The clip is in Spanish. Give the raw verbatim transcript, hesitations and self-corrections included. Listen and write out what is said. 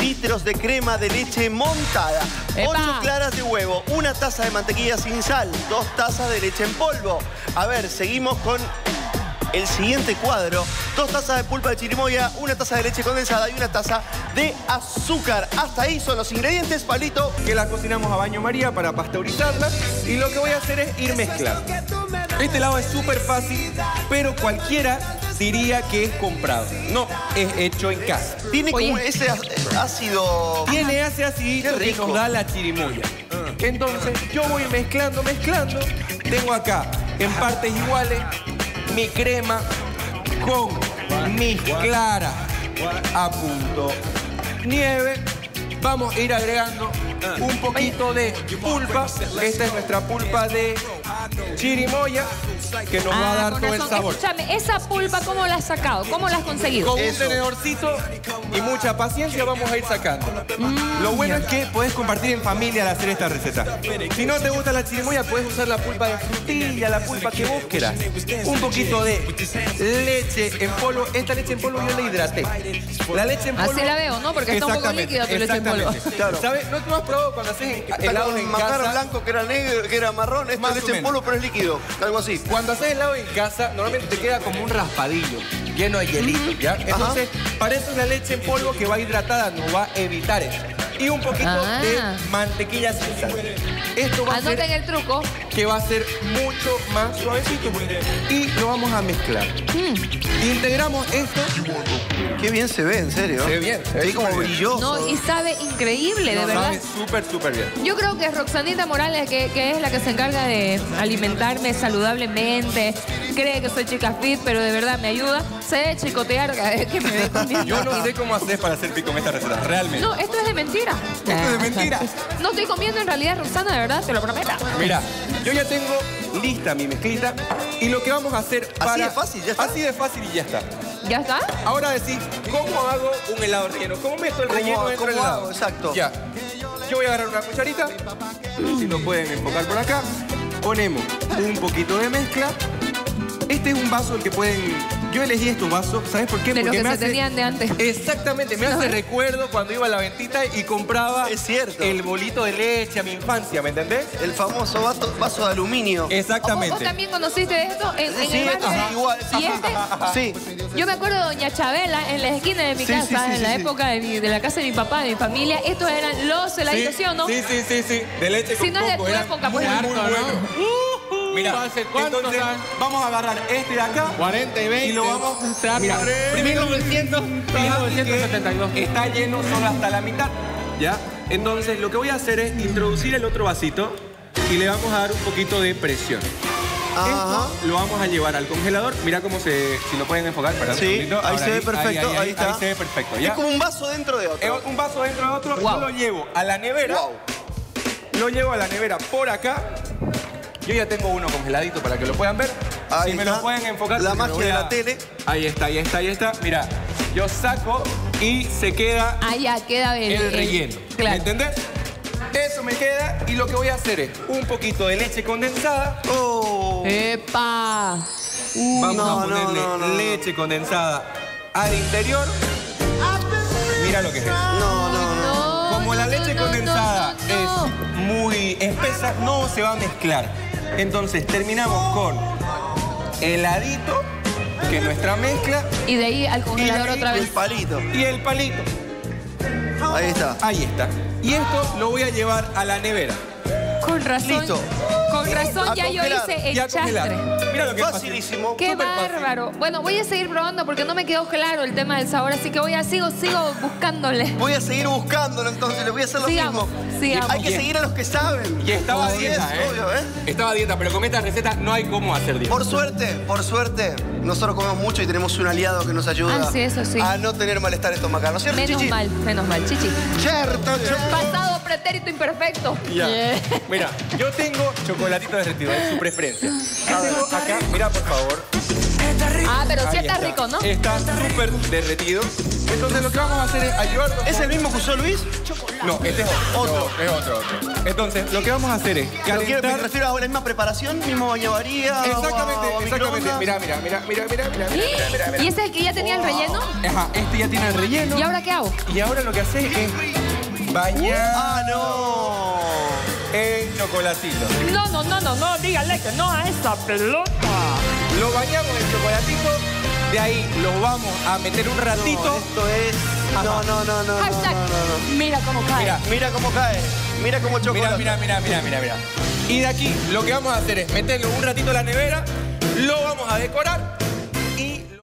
litros de crema de leche montada, ¡epa!, ocho claras de huevo, una taza de mantequilla sin sal, dos tazas de leche en polvo. A ver, seguimos con el siguiente cuadro. Dos tazas de pulpa de chirimoya, una taza de leche condensada y una taza de azúcar. Hasta ahí son los ingredientes, Palito. Que las cocinamos a baño María para pasteurizarlas. Y lo que voy a hacer es ir mezclando. Este lado es súper fácil, pero cualquiera diría que es comprado. No, es hecho en casa. Tiene como ese ácido... Tiene ese ácido que nos da la chirimoya. Entonces, yo voy mezclando, mezclando. Tengo acá, en partes iguales, mi crema con mis claras a punto nieve. Vamos a ir agregando un poquito de pulpa. Esta es nuestra pulpa de chirimoya que nos ah, va a dar todo razón. El sabor. Escúchame, esa pulpa, ¿cómo la has sacado? ¿Cómo la has conseguido? Con eso. Un tenedorcito y mucha paciencia vamos a ir sacando. Mm. Lo bueno es que puedes compartir en familia al hacer esta receta. Si no te gusta la chirimoya, puedes usar la pulpa de frutilla, la pulpa que vos quieras. Un poquito de leche en polvo. Esta leche en polvo yo la hidraté. La leche en polvo... Así la veo, ¿no? Porque está un poco líquida tu leche en polvo. Claro. ¿Sabes? ¿No te lo has probado cuando haces helados en casa? Macar blanco que era negro, que era marrón, esta leche en polvo, pero es líquido. Algo así. Cuando haces helado en casa, normalmente te queda como un raspadillo, lleno de hielito, ¿ya? Entonces, ajá, parece una leche en polvo que va hidratada, nos va a evitar eso. Y un poquito ah. de mantequilla sin sal. Esto va Anoten a ser... el truco. Que va a ser mucho más suavecito. Y lo vamos a mezclar. Mm. Integramos esto. Qué bien se ve, en serio. Se ve bien. Se ve sí, como bien. Brilloso. No, y sabe increíble, no, de verdad. Sabe súper, súper bien. Yo creo que Roxanita Morales, que, que es la que se encarga de alimentarme saludablemente, cree que soy chica fit, pero de verdad me ayuda. Sé chicotear cada vez que me ve comiendo. Yo no sé cómo haces para hacer fit con esta receta, realmente. No, esto es de mentira. Esto es de mentira. No estoy comiendo en realidad, Roxana, de verdad, te lo prometo. Mira, yo ya tengo lista mi mezclita y lo que vamos a hacer para... Así de fácil, ya está. Así de fácil y ya está. ¿Ya está? Ahora decís, ¿cómo hago un helado relleno? ¿Cómo meto el relleno dentro del helado? Hago, exacto. Ya. Yo voy a agarrar una cucharita, si lo pueden enfocar por acá. Ponemos un poquito de mezcla. Este es un vaso el que pueden... Yo elegí estos vasos, ¿sabes por qué? De Porque los que me se hace... tenían de antes. Exactamente, me no. hace recuerdo cuando iba a la ventita y compraba es cierto. el bolito de leche a mi infancia, ¿me entendés? El famoso vaso, vaso de aluminio. Exactamente. ¿Vos, vos también conociste esto en, en sí, el barrio? Sí, igual. ¿Y este? Sí. Yo me acuerdo de Doña Chabela en la esquina de mi sí, casa, sí, sí, en sí, la sí. época de, mi, de la casa de mi papá, de mi familia. Estos eran los heladitos, ¿sí o no? Sí, sí, sí, sí. De leche con si no coco, es de tu época, muy, harto, muy bueno. ¿no? Mira, entonces vamos a agarrar este de acá, cuarenta y veinte, y lo vamos a mostrar. Mira, primero mil novecientos setenta y dos. Está lleno solo hasta la mitad, ¿ya? Entonces lo que voy a hacer es introducir el otro vasito y le vamos a dar un poquito de presión. Ajá. Esto lo vamos a llevar al congelador. Mira cómo se... Si lo pueden enfocar para sí, ahí ahora, se ve perfecto, ahí, ahí, ahí, ahí está. Ahí se ve perfecto, ¿ya? Es como un vaso dentro de otro. Es un vaso dentro de otro. Wow. Yo lo llevo a la nevera. Wow. Lo llevo a la nevera por acá. Yo ya tengo uno congeladito para que lo puedan ver. Ahí si me está. Lo pueden enfocar. La magia de la tele. Ahí está, ahí está, ahí está. Mira, yo saco y se queda, ah, ya, queda el, el relleno. El... Claro. ¿Me entendés? Eso me queda y lo que voy a hacer es un poquito de leche condensada. ¡Oh! ¡Epa! Uh, Vamos no, a ponerle no, no, no. leche condensada al interior. Mira lo que es eso. No, no, no. Como la leche no, no, condensada no, no, no. es muy espesa, no se va a mezclar. Entonces, terminamos con heladito, que es nuestra mezcla. Y de ahí al congelador otra vez. Y el palito. Y el palito. Ahí está. Ahí está. Y esto lo voy a llevar a la nevera. Con razón. Listo. Con razón ya yo hice el chastre. Mira lo que es facilísimo. Qué bárbaro. Bueno, voy a seguir probando porque no me quedó claro el tema del sabor, así que voy a sigo, sigo buscándole. Voy a seguir buscándolo, entonces le voy a hacer lo mismo. Sigamos. Hay que seguir a los que saben. Y estaba a dieta, ¿eh? Obvio, ¿eh? Estaba a dieta, pero con estas recetas no hay cómo hacer dieta. Por suerte, por suerte, nosotros comemos mucho y tenemos un aliado que nos ayuda ah, sí, eso, sí. a no tener malestar estomacano, ¿cierto, Chichi? Menos mal, menos mal, Chichi. Cierto, cierto. Pasado, pretérito, imperfecto. Ya. Yeah. Mira, yo tengo chocolatito derretido, es su preferencia. A ver, acá, mira, por favor. rico. Ah, pero sí está, está rico, ¿no? Está súper derretido. Entonces lo que vamos a hacer es ayudarlo. ¿Es el mismo que usó Luis? Chocolate. No, este es otro. No, es otro, otro. Entonces lo que vamos a hacer es calentar. ¿Me refiero a la misma preparación? ¿Mismo baño María? Exactamente, agua, exactamente. Mira, mira, mira, mira, mira, mira, ¿y? Mira, mira, mira. ¿Y ese es el que ya tenía oh. el relleno? Ajá, este ya tiene el relleno. ¿Y ahora qué hago? Y ahora lo que hace es bañar. ¡Ah, no! En chocolatito. No, no, no, no, no, dígale que no a esa pelota. Lo bañamos en chocolatito. De ahí lo vamos a meter un ratito. No, esto es... No, no, no, no, hashtag. No, no, no. Mira cómo cae. Mira, mira cómo cae. Mira cómo chocolate. Mira, mira, mira, mira, mira. Y de aquí lo que vamos a hacer es meterlo un ratito a la nevera, lo vamos a decorar